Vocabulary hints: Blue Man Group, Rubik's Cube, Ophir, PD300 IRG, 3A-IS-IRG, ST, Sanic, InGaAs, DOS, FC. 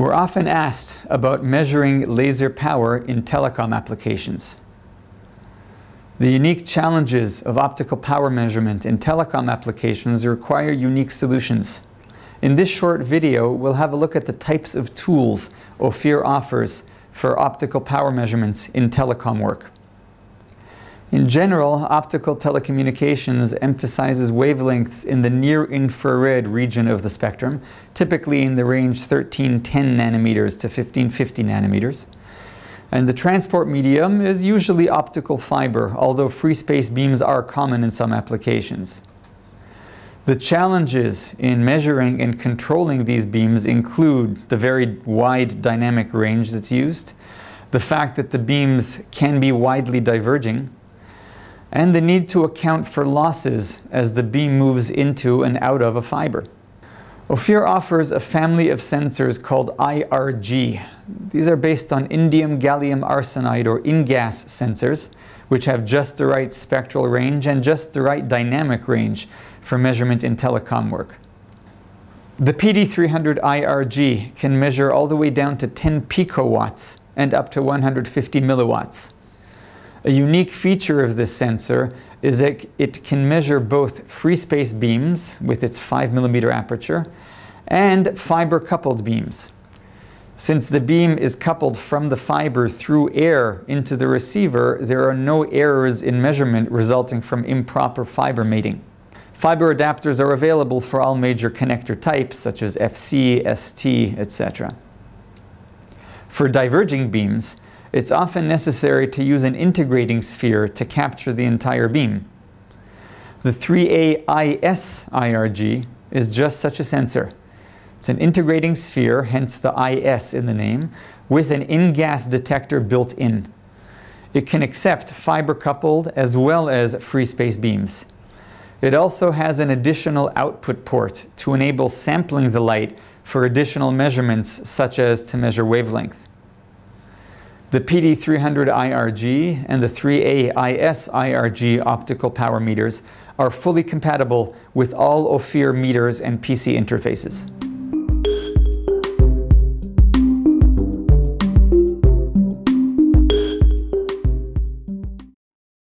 We're often asked about measuring laser power in telecom applications. The unique challenges of optical power measurement in telecom applications require unique solutions. In this short video, we'll have a look at the types of tools Ophir offers for optical power measurements in telecom work. In general, optical telecommunications emphasizes wavelengths in the near-infrared region of the spectrum, typically in the range 1310 nanometers to 1550 nanometers. And the transport medium is usually optical fiber, although free space beams are common in some applications. The challenges in measuring and controlling these beams include the very wide dynamic range that's used, the fact that the beams can be widely diverging, and the need to account for losses as the beam moves into and out of a fiber. Ophir offers a family of sensors called IRG. These are based on indium gallium arsenide or InGaAs sensors, which have just the right spectral range and just the right dynamic range for measurement in telecom work. The PD300 IRG can measure all the way down to 10 picowatts and up to 150 milliwatts. A unique feature of this sensor is that it can measure both free space beams with its 5mm aperture and fiber-coupled beams. Since the beam is coupled from the fiber through air into the receiver, there are no errors in measurement resulting from improper fiber mating. Fiber adapters are available for all major connector types such as FC, ST, etc. For diverging beams, it's often necessary to use an integrating sphere to capture the entire beam. The 3A-IS-IRG is just such a sensor. It's an integrating sphere, hence the IS in the name, with an InGaAs detector built in. It can accept fiber-coupled as well as free space beams. It also has an additional output port to enable sampling the light for additional measurements, such as to measure wavelength. The PD300 IRG and the 3A-IS-IRG optical power meters are fully compatible with all Ophir meters and PC interfaces.